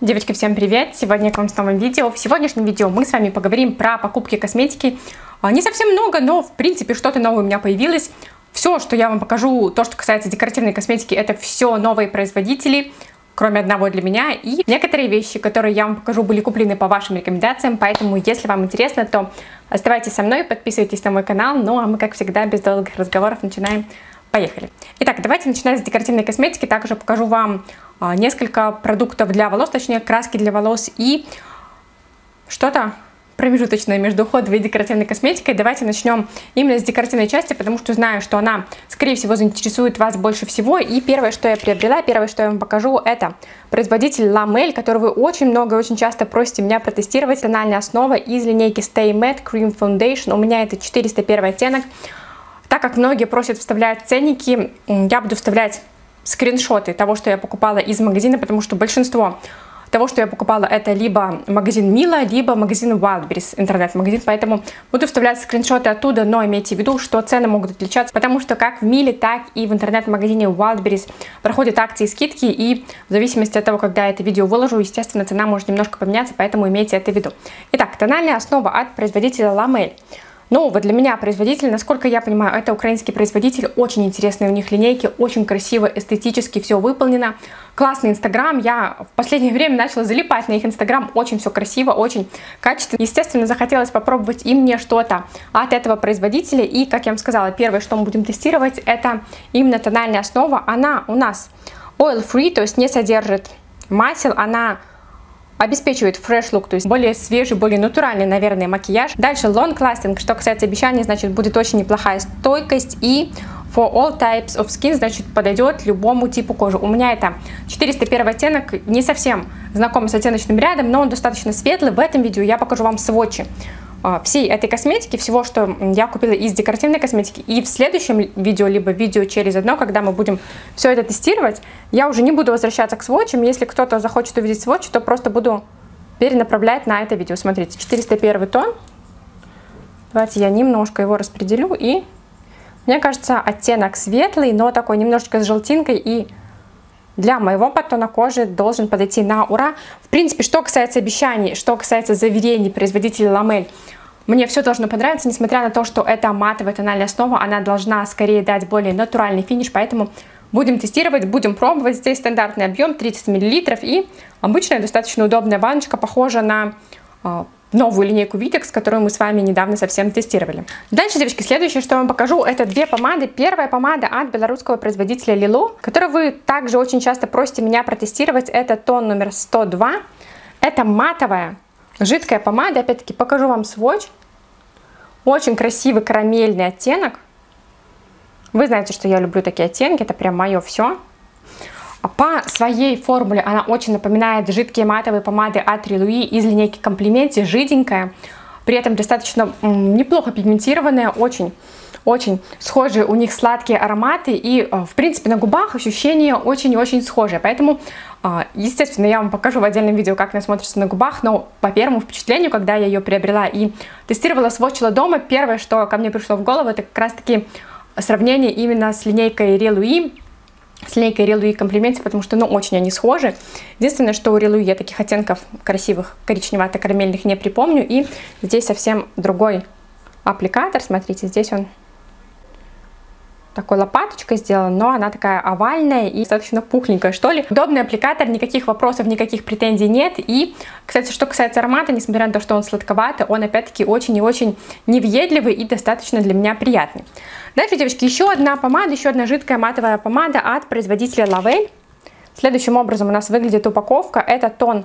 Девочки, всем привет! Сегодня к вам с новым видео. В сегодняшнем видео мы с вами поговорим про покупки косметики. Не совсем много, но в принципе что-то новое у меня появилось. Все, что я вам покажу, то, что касается декоративной косметики, это все новые производители, кроме одного для меня. И некоторые вещи, которые я вам покажу, были куплены по вашим рекомендациям. Поэтому, если вам интересно, то оставайтесь со мной, подписывайтесь на мой канал. Ну а мы, как всегда, без долгих разговоров начинаем. Поехали! Итак, давайте начинать с декоративной косметики. Также покажу вам несколько продуктов для волос, точнее краски для волос и что-то промежуточное между уходовой и декоративной косметикой. Давайте начнем именно с декоративной части, потому что знаю, что она, скорее всего, заинтересует вас больше всего. И первое, что я приобрела, первое, что я вам покажу, это производитель Lamel, который вы очень много и очень часто просите меня протестировать. Тональная основа из линейки Stay Matte Cream Foundation. У меня это 401 оттенок. Так как многие просят вставлять ценники, я буду вставлять скриншоты того, что я покупала из магазина, потому что большинство того, что я покупала, это либо магазин Mila, либо магазин Wildberries, интернет-магазин, поэтому буду вставлять скриншоты оттуда, но имейте в виду, что цены могут отличаться, потому что как в Mila, так и в интернет-магазине Wildberries проходят акции и скидки, и в зависимости от того, когда я это видео выложу, естественно, цена может немножко поменяться, поэтому имейте это в виду. Итак, тональная основа от производителя Lamel. Ну, вот для меня производитель, насколько я понимаю, это украинский производитель, очень интересные у них линейки, очень красиво, эстетически все выполнено, классный инстаграм, я в последнее время начала залипать на их инстаграм, очень все красиво, очень качественно, естественно, захотелось попробовать и мне что-то от этого производителя, и, как я вам сказала, первое, что мы будем тестировать, это именно тональная основа, она у нас oil-free, то есть не содержит масел, она обеспечивает fresh look, то есть более свежий, более натуральный, наверное, макияж. Дальше long lasting, что касается обещаний, значит, будет очень неплохая стойкость и for all types of skin, значит, подойдет любому типу кожи. У меня это 401 оттенок, не совсем знакомый с оттеночным рядом, но он достаточно светлый. В этом видео я покажу вам свотчи всей этой косметики, всего, что я купила из декоративной косметики. И в следующем видео, либо видео через одно, когда мы будем все это тестировать, я уже не буду возвращаться к свотчам. Если кто-то захочет увидеть свотчи, то просто буду перенаправлять на это видео. Смотрите, 401 тон. Давайте я немножко его распределю. И мне кажется, оттенок светлый, но такой немножечко с желтинкой и... для моего подтона кожи должен подойти на ура. В принципе, что касается обещаний, что касается заверений производителя Lamel, мне все должно понравиться, несмотря на то, что это матовая тональная основа, она должна скорее дать более натуральный финиш, поэтому будем тестировать, будем пробовать. Здесь стандартный объем 30 мл и обычная достаточно удобная баночка, похожа на... новую линейку Vitex, которую мы с вами недавно совсем тестировали. Дальше, девочки, следующее, что я вам покажу, это две помады. Первая помада от белорусского производителя Lilo, которую вы также очень часто просите меня протестировать. Это тон номер 102. Это матовая жидкая помада. Опять-таки покажу вам свотч. Очень красивый карамельный оттенок. Вы знаете, что я люблю такие оттенки. Это прям мое все. По своей формуле она очень напоминает жидкие матовые помады от Релуи из линейки Комплименте, жиденькая, при этом достаточно неплохо пигментированная, очень схожие у них сладкие ароматы и, в принципе, на губах ощущения очень схожие, поэтому, естественно, я вам покажу в отдельном видео, как она смотрится на губах, но по первому впечатлению, когда я ее приобрела и тестировала, свотчила дома, первое, что ко мне пришло в голову, это как раз-таки сравнение именно с линейкой Релуи, и Комплименте, потому что, ну, очень они схожи. Единственное, что у Релуи я таких оттенков красивых коричневато-карамельных не припомню. И здесь совсем другой аппликатор. Смотрите, здесь он такой лопаточкой сделан, но она такая овальная и достаточно пухленькая, что ли. Удобный аппликатор, никаких вопросов, никаких претензий нет. И, кстати, что касается аромата, несмотря на то, что он сладковатый, он, опять-таки, очень и очень невъедливый и достаточно для меня приятный. Дальше, девочки, еще одна помада, еще одна жидкая матовая помада от производителя Lavelle. Следующим образом у нас выглядит упаковка. Это тон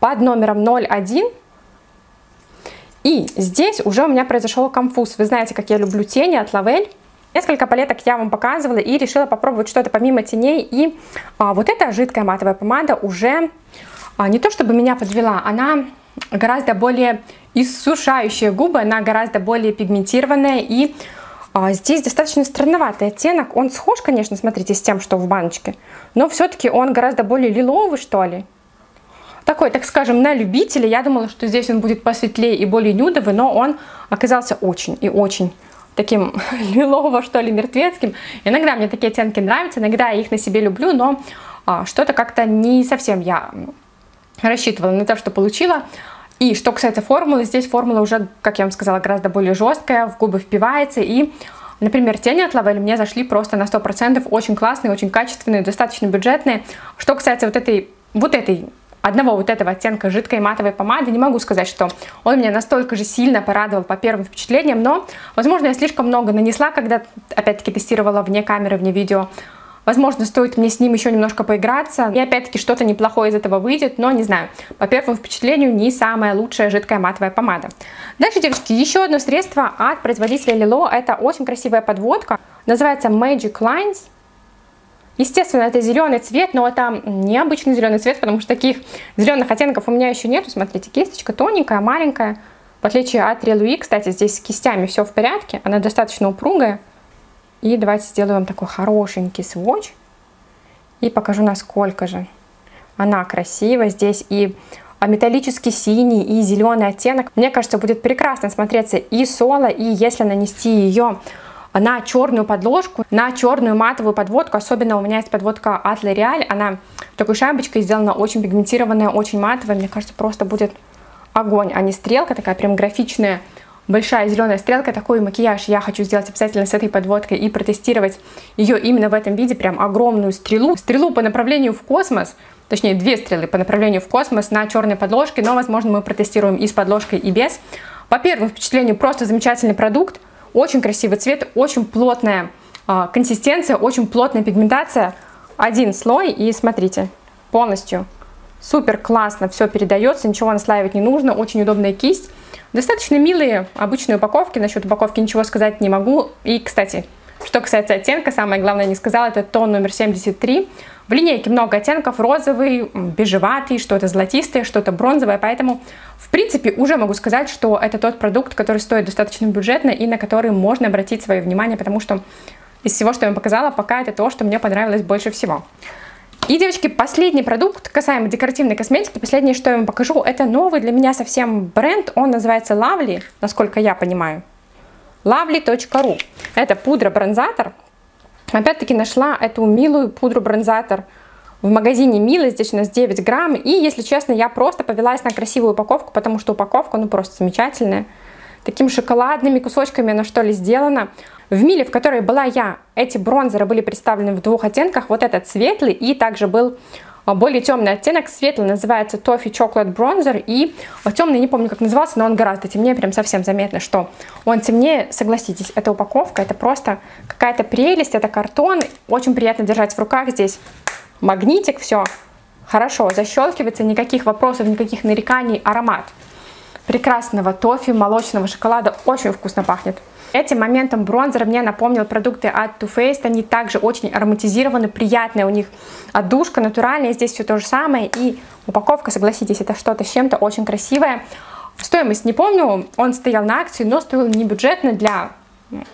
под номером 01. И здесь уже у меня произошел конфуз. Вы знаете, как я люблю тени от Lavelle. Несколько палеток я вам показывала и решила попробовать что-то помимо теней. И вот эта жидкая матовая помада уже не то чтобы меня подвела, она гораздо более иссушающая губы, она гораздо более пигментированная. И здесь достаточно странноватый оттенок. Он схож, конечно, смотрите, с тем, что в баночке, но все-таки он гораздо более лиловый, что ли. Такой, так скажем, на любителя. Я думала, что здесь он будет посветлее и более нюдовый, но он оказался очень и очень... таким лилово, что ли, мертвецким. Иногда мне такие оттенки нравятся, иногда я их на себе люблю, но что-то как-то не совсем я рассчитывала на то, что получила. И что касается формулы, здесь формула уже, как я вам сказала, гораздо более жесткая, в губы впивается. И, например, тени от Lavelle мне зашли просто на 100%, очень классные, очень качественные, достаточно бюджетные. Что касается вот этого оттенка жидкой матовой помады, не могу сказать, что он меня настолько же сильно порадовал по первым впечатлениям, но, возможно, я слишком много нанесла, когда, опять-таки, тестировала вне камеры, вне видео. Возможно, стоит мне с ним еще немножко поиграться, и, опять-таки, что-то неплохое из этого выйдет, но не знаю. По первому впечатлению, не самая лучшая жидкая матовая помада. Дальше, девочки, еще одно средство от производителя Lilo. Это очень красивая подводка, называется Magic Lines. Естественно, это зеленый цвет, но это необычный зеленый цвет, потому что таких зеленых оттенков у меня еще нету. Смотрите, кисточка тоненькая, маленькая. В отличие от Релуи, кстати, здесь с кистями все в порядке. Она достаточно упругая. И давайте сделаю вам такой хорошенький сводч. И покажу, насколько же она красива. Здесь и металлический синий, и зеленый оттенок. Мне кажется, будет прекрасно смотреться и соло, и если нанести ее на черную подложку, на черную матовую подводку. Особенно у меня есть подводка от L'Oreal. Она такой шапочкой сделана, очень пигментированная, очень матовая. Мне кажется, просто будет огонь, а не стрелка. Такая прям графичная, большая зеленая стрелка. Такой макияж я хочу сделать обязательно с этой подводкой и протестировать ее именно в этом виде. Прям огромную стрелу. Стрелу по направлению в космос. Точнее, две стрелы по направлению в космос на черной подложке. Но, возможно, мы протестируем и с подложкой, и без. По первому впечатлению, просто замечательный продукт. Очень красивый цвет, очень плотная консистенция, очень плотная пигментация. Один слой, и смотрите, полностью супер классно все передается, ничего наслаивать не нужно, очень удобная кисть. Достаточно милые обычные упаковки, насчет упаковки ничего сказать не могу. И, кстати, что касается оттенка, самое главное не сказала, это тон номер 73. В линейке много оттенков: розовый, бежеватый, что-то золотистое, что-то бронзовое, поэтому, в принципе, уже могу сказать, что это тот продукт, который стоит достаточно бюджетно и на который можно обратить свое внимание, потому что из всего, что я вам показала, пока это то, что мне понравилось больше всего. И, девочки, последний продукт, касаемо декоративной косметики, последнее, что я вам покажу, это новый для меня совсем бренд, он называется Lavelle, насколько я понимаю. Lavelle.ru. Это пудра-бронзатор. Опять-таки нашла эту милую пудру-бронзатор в магазине Mila. Здесь у нас 9 грамм. И, если честно, я просто повелась на красивую упаковку, потому что упаковка, ну, просто замечательная. Такими шоколадными кусочками она, что ли, сделана. В Миле, в которой была я, эти бронзеры были представлены в двух оттенках. Вот этот светлый и также был более темный оттенок. Светлый называется Toffee Chocolate Bronzer. И темный, не помню, как назывался, но он гораздо темнее. Прям совсем заметно, что он темнее. Согласитесь, эта упаковка, это просто какая-то прелесть. Это картон. Очень приятно держать в руках. Здесь магнитик, все хорошо защелкивается. Никаких вопросов, никаких нареканий. Аромат прекрасного тоффи, молочного шоколада. Очень вкусно пахнет. Этим моментом бронзер мне напомнил продукты от Too Faced. Они также очень ароматизированы, приятная у них отдушка, натуральная. Здесь все то же самое. И упаковка, согласитесь, это что-то с чем-то очень красивое. Стоимость не помню, он стоял на акции, но стоил не бюджетно для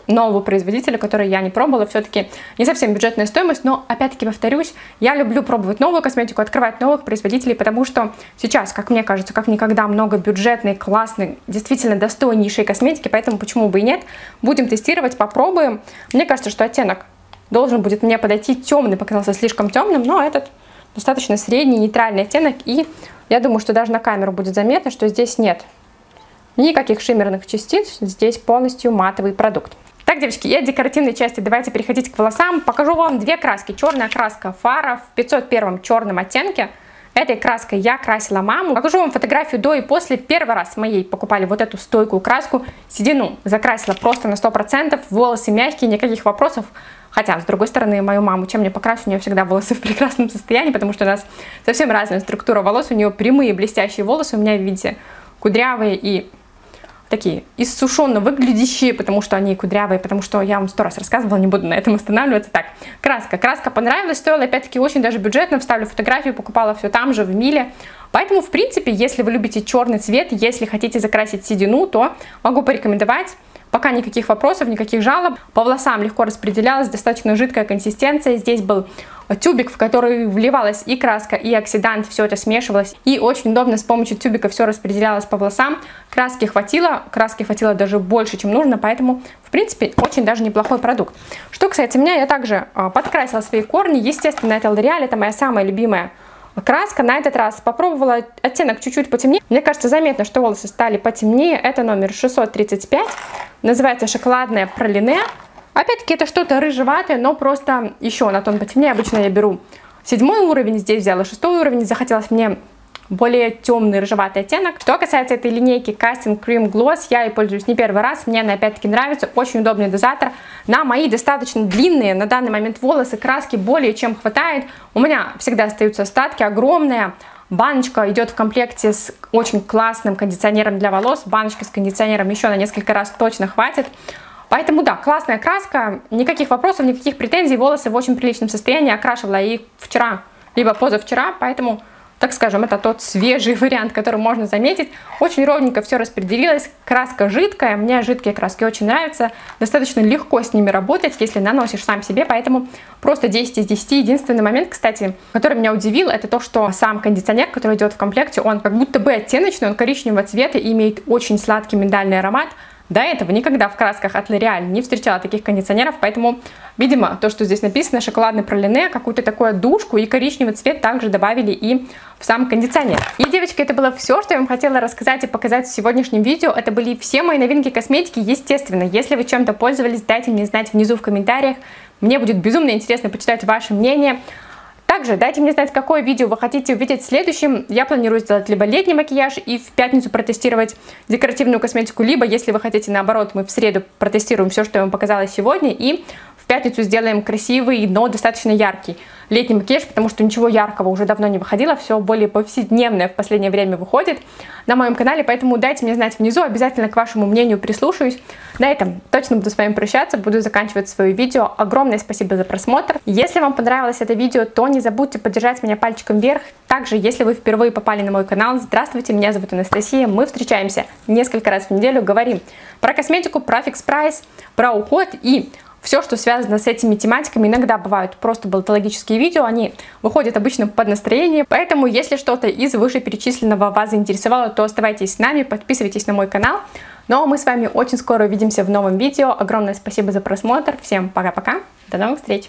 нового производителя, который я не пробовала. Все-таки не совсем бюджетная стоимость, но, опять-таки, повторюсь, я люблю пробовать новую косметику, открывать новых производителей, потому что сейчас, как мне кажется, как никогда много бюджетной, классной, действительно достойнейшей косметики, поэтому почему бы и нет. Будем тестировать, попробуем. Мне кажется, что оттенок должен будет мне подойти. Темный показался слишком темным, но этот достаточно средний, нейтральный оттенок, и я думаю, что даже на камеру будет заметно, что здесь нет никаких шиммерных частиц, здесь полностью матовый продукт. Так, девочки, и от декоративной части давайте переходить к волосам. Покажу вам две краски. Черная краска Fara в 501 черном оттенке. Этой краской я красила маму. Покажу вам фотографию до и после. Первый раз моей покупали вот эту стойкую краску. Седину закрасила просто на 100%. Волосы мягкие, никаких вопросов. Хотя, с другой стороны, мою маму, чем я покрашу, у нее всегда волосы в прекрасном состоянии, потому что у нас совсем разная структура волос. У нее прямые блестящие волосы. У меня, видите, кудрявые и такие иссушенно выглядящие, потому что они кудрявые, потому что я вам 100 раз рассказывала, не буду на этом останавливаться. Так, краска. Краска понравилась, стоила, опять-таки, очень даже бюджетно. Вставлю фотографию, покупала все там же, в Миле. Поэтому, в принципе, если вы любите черный цвет, если хотите закрасить седину, то могу порекомендовать. Пока никаких вопросов, никаких жалоб. По волосам легко распределялась, достаточно жидкая консистенция. Здесь был тюбик, в который вливалась и краска, и оксидант, все это смешивалось. И очень удобно с помощью тюбика все распределялось по волосам. Краски хватило даже больше, чем нужно, поэтому, в принципе, очень даже неплохой продукт. Что касается меня, я также подкрасила свои корни. Естественно, это L'Oreal, это моя самая любимая Краска на этот раз попробовала оттенок чуть-чуть потемнее. Мне кажется, заметно, что волосы стали потемнее. Это номер 635. Называется «Шоколадная пролине». Опять-таки это что-то рыжеватое, но просто еще на тон потемнее. Обычно я беру 7 уровень, здесь взяла 6 уровень. Захотелось мне более темный рыжеватый оттенок. Что касается этой линейки Casting Cream Gloss, я ей пользуюсь не первый раз, мне она опять-таки нравится, очень удобный дозатор. На мои достаточно длинные на данный момент волосы краски более чем хватает, у меня всегда остаются остатки, огромная баночка идет в комплекте с очень классным кондиционером для волос, баночки с кондиционером еще на несколько раз точно хватит. Поэтому да, классная краска, никаких вопросов, никаких претензий, волосы в очень приличном состоянии, окрашивала я их вчера, либо позавчера, поэтому... Так скажем, это тот свежий вариант, который можно заметить. Очень ровненько все распределилось. Краска жидкая. Мне жидкие краски очень нравятся. Достаточно легко с ними работать, если наносишь сам себе. Поэтому просто 10 из 10. Единственный момент, кстати, который меня удивил, это то, что сам кондиционер, который идет в комплекте, он как будто бы оттеночный, он коричневого цвета и имеет очень сладкий миндальный аромат. До этого никогда в красках от L'Oreal не встречала таких кондиционеров, поэтому, видимо, то, что здесь написано, шоколадный пролине, какую-то такую душку и коричневый цвет также добавили и в сам кондиционер. И, девочки, это было все, что я вам хотела рассказать и показать в сегодняшнем видео. Это были все мои новинки косметики, естественно. Если вы чем-то пользовались, дайте мне знать внизу в комментариях. Мне будет безумно интересно почитать ваше мнение. Также дайте мне знать, какое видео вы хотите увидеть в следующем. Я планирую сделать либо летний макияж и в пятницу протестировать декоративную косметику, либо, если вы хотите, наоборот, мы в среду протестируем все, что я вам показала сегодня, и в пятницу сделаем красивый, но достаточно яркий летний макияж, потому что ничего яркого уже давно не выходило, все более повседневное в последнее время выходит на моем канале, поэтому дайте мне знать внизу, обязательно к вашему мнению прислушаюсь. На этом точно буду с вами прощаться, буду заканчивать свое видео. Огромное спасибо за просмотр. Если вам понравилось это видео, то не забудьте поддержать меня пальчиком вверх. Также, если вы впервые попали на мой канал, здравствуйте, меня зовут Анастасия, мы встречаемся несколько раз в неделю, говорим про косметику, про фикс-прайс, про уход и... Все, что связано с этими тематиками, иногда бывают просто болтологические видео, они выходят обычно под настроение, поэтому если что-то из вышеперечисленного вас заинтересовало, то оставайтесь с нами, подписывайтесь на мой канал. Ну а мы с вами очень скоро увидимся в новом видео, огромное спасибо за просмотр, всем пока-пока, до новых встреч!